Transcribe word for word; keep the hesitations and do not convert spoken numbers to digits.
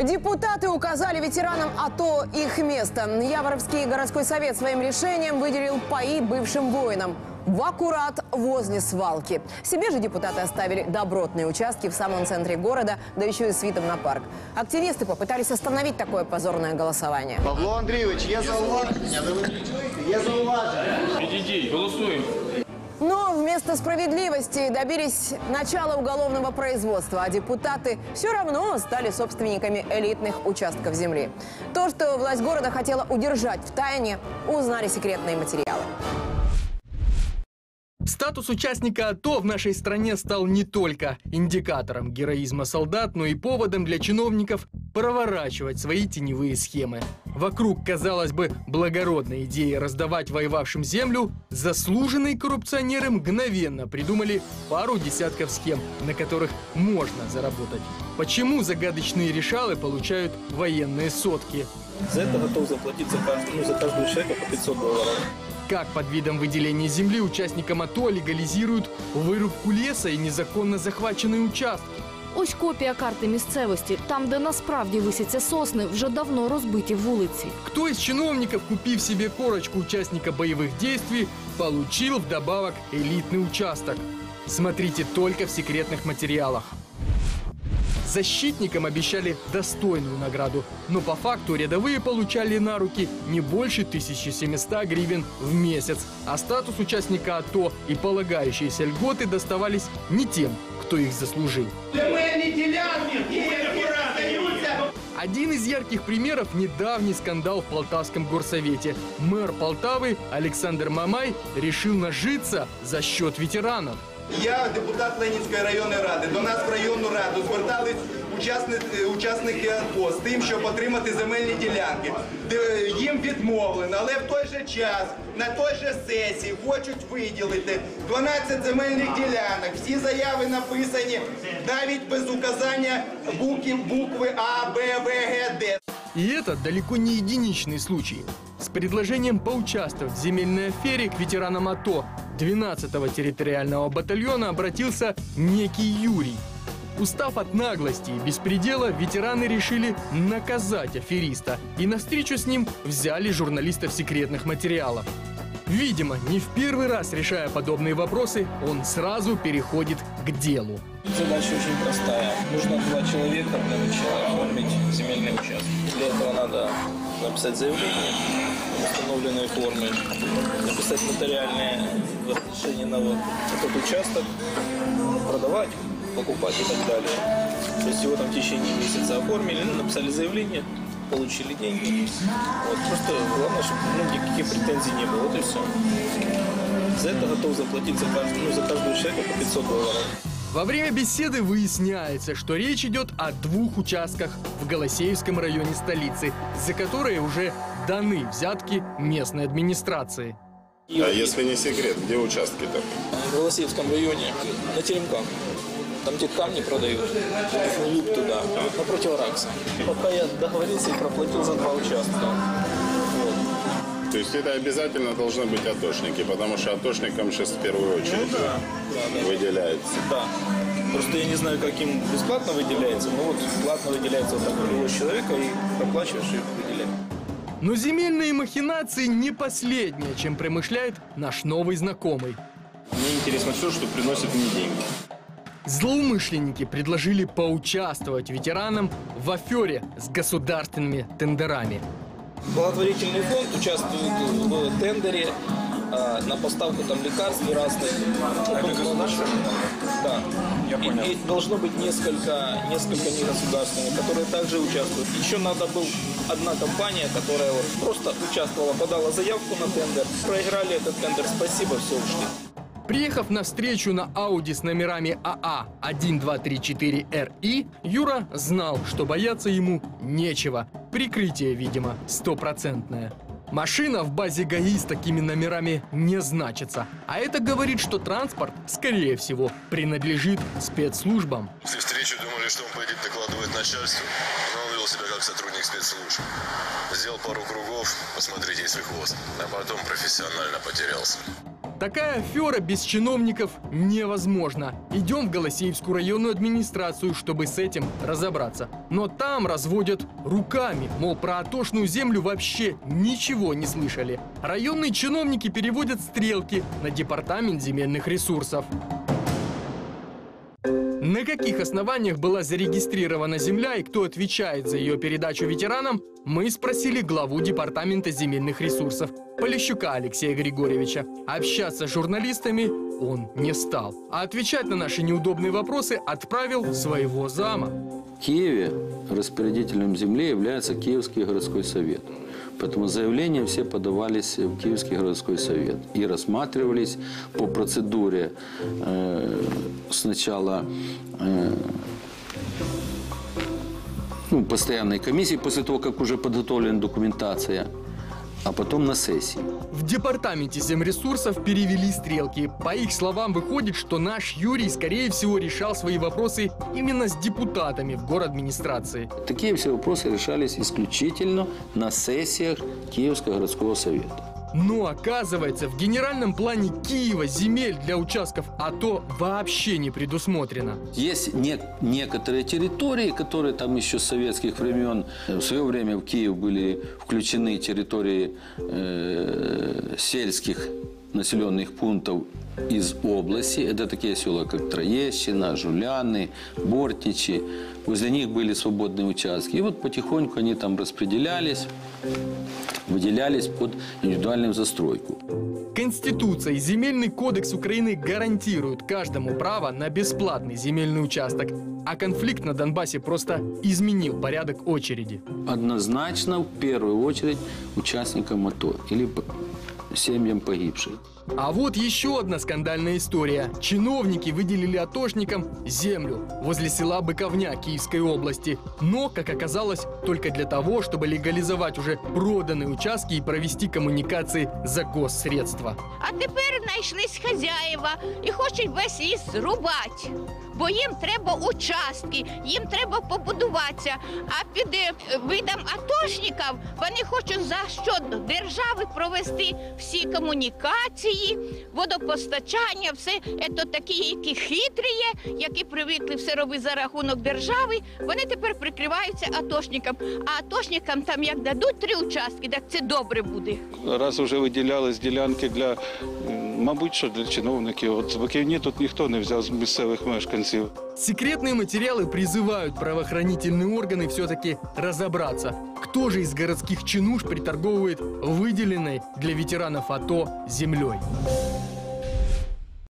Депутаты указали ветеранам АТО их место. Яворовский городской совет своим решением выделил паи бывшим воинам. В аккурат возле свалки. Себе же депутаты оставили добротные участки в самом центре города, да еще и с видом на парк. Активисты попытались остановить такое позорное голосование. Павло Андреевич, я за вас. Я за вас. Идите, голосуем. Но вместо справедливости добились начала уголовного производства, а депутаты все равно стали собственниками элитных участков земли. То, что власть города хотела удержать в тайне, узнали секретные материалы. Статус участника АТО в нашей стране стал не только индикатором героизма солдат, но и поводом для чиновников проворачивать свои теневые схемы. Вокруг, казалось бы, благородной идеи раздавать воевавшим землю, заслуженные коррупционеры мгновенно придумали пару десятков схем, на которых можно заработать. Почему загадочные решалы получают военные сотки? За это готов заплатить за каждого, ну, за каждого человека по пятьсот долларов. Как под видом выделения земли участникам АТО легализируют вырубку леса и незаконно захваченные участки? Ось копія карти місцевості. Там, де насправді висяться сосни, вже давно розбиті вулиці. Кто из чиновников, купив себе корочку участника боевых действий, получил вдобавок элитный участок? Смотрите только в секретных материалах. Защитникам обещали достойную награду, но по факту рядовые получали на руки не больше тысячи семисот гривен в месяц. А статус участника АТО и полагающиеся льготы доставались не тем, кто их заслужил. Один из ярких примеров – недавний скандал в Полтавском горсовете. Мэр Полтавы Александр Мамай решил нажиться за счет ветеранов. Я депутат Ленинської районної ради. До нас в районну раду звертались учасники АТО з тим, щоб отримати земельні ділянки. Їм відмовлено, але в той же час, на той же сесії хочуть виділити дванадцять земельних ділянок. Всі заяви написані навіть без указання букви А, Б, В, Г, Д. И это далеко не единичный случай. С предложением поучаствовать в земельной афере к ветеранам АТО двенадцатого территориального батальона обратился некий Юрий. Устав от наглости и беспредела, ветераны решили наказать афериста. И навстречу с ним взяли журналистов секретных материалов. Видимо, не в первый раз решая подобные вопросы, он сразу переходит к делу. Задача очень простая. Нужно два человека для начала оформить земельный участок. Для этого надо написать заявление в установленной форме, написать нотариальное разрешение на вот этот участок, продавать, покупать и так далее. То есть его там в течение месяца оформили, написали заявление, получили деньги. Вот, просто главное, чтобы ну, никаких претензий не было. Вот и все. За это готов заплатить за каждого, ну, за каждого человека по пятьсот долларов. Во время беседы выясняется, что речь идет о двух участках в Голосеевском районе столицы, за которые уже даны взятки местной администрации. А если не секрет, где участки-то? В Голосеевском районе, на Теремках. Там те камни продают, луп туда, напротив Ракса. Пока я договорился и проплатил за два участка. То есть это обязательно должны быть атошники, потому что атошникам сейчас в первую очередь ну, да. Да, да. выделяется. Да. Просто я не знаю, как им бесплатно выделяется, но вот бесплатно выделяется вот такого человека, и проплачиваешь и выделяешь. Но земельные махинации не последнее, чем промышляет наш новый знакомый. Мне интересно все, что приносит мне деньги. Злоумышленники предложили поучаствовать ветеранам в афере с государственными тендерами. Благотворительный фонд участвует в тендере а, на поставку там лекарств и разных. Это государственное? Да. Я понял. И, и должно быть несколько, несколько негосударственных, которые также участвуют. Еще надо было одна компания, которая вот просто участвовала, подала заявку на тендер, проиграли этот тендер, спасибо, все ушли. Приехав на встречу на Ауди с номерами А А один два три четыре Р И, Юра знал, что бояться ему нечего. Прикрытие, видимо, стопроцентное. Машина в базе ГАИ с такими номерами не значится. А это говорит, что транспорт, скорее всего, принадлежит спецслужбам. После встречи думали, что он поедет докладывать начальству, но он вел себя как сотрудник спецслужб. Сделал пару кругов, посмотрите, если хвост, а потом профессионально потерялся. Такая афера без чиновников невозможна. Идем в Голосеевскую районную администрацию, чтобы с этим разобраться. Но там разводят руками, мол, про атошную землю вообще ничего не слышали. Районные чиновники переводят стрелки на департамент земельных ресурсов. На каких основаниях была зарегистрирована земля и кто отвечает за ее передачу ветеранам, мы спросили главу департамента земельных ресурсов Полищука Алексея Григорьевича. Общаться с журналистами он не стал, а отвечать на наши неудобные вопросы отправил своего зама. В Киеве распорядителем земли является Киевский городской совет. Поэтому заявления все подавались в Киевский городской совет и рассматривались по процедуре э, сначала э, ну, постоянной комиссии, после того, как уже подготовлена документация, а потом на сессии. В департаменте земресурсов перевели стрелки. По их словам, выходит, что наш Юрий, скорее всего, решал свои вопросы именно с депутатами в город-администрации. Такие все вопросы решались исключительно на сессиях Киевского городского совета. Но оказывается, в генеральном плане Киева земель для участков АТО вообще не предусмотрено. Есть не, некоторые территории, которые там еще с советских времен, в свое время в Киев были включены территории э, сельских населенных пунктов из области. Это такие села, как Троещина, Жуляны, Бортичи. Возле них были свободные участки. И вот потихоньку они там распределялись, выделялись под индивидуальную застройку. Конституция и Земельный кодекс Украины гарантируют каждому право на бесплатный земельный участок. А конфликт на Донбассе просто изменил порядок очереди. Однозначно, в первую очередь, участникам АТО или семьям погибших. А вот еще одна скандальная история. Чиновники выделили атошникам землю возле села Быковня Киевской области. Но, как оказалось, только для того, чтобы легализовать уже проданные участки и провести коммуникации за госсредства. А теперь нашлись хозяева и хочуть весь ліс зрубать. Бо їм треба участки, їм треба побудуватися. А під видом атошників вони хочуть за счет держави провести всі комунікації, водопостачання, все це такі, які хитрі, які привикли все робити за рахунок держави, вони тепер прикриваються атошникам. А атошникам там як дадуть три участки, так це добре буде. Раз уже виділялись ділянки для, мабуть, що для чиновників. От з Баківні тут ніхто не взяв з місцевих мешканців. Секретные материалы призывают правоохранительные органы все-таки разобраться, кто же из городских чинуш приторговывает выделенной для ветеранов АТО землей.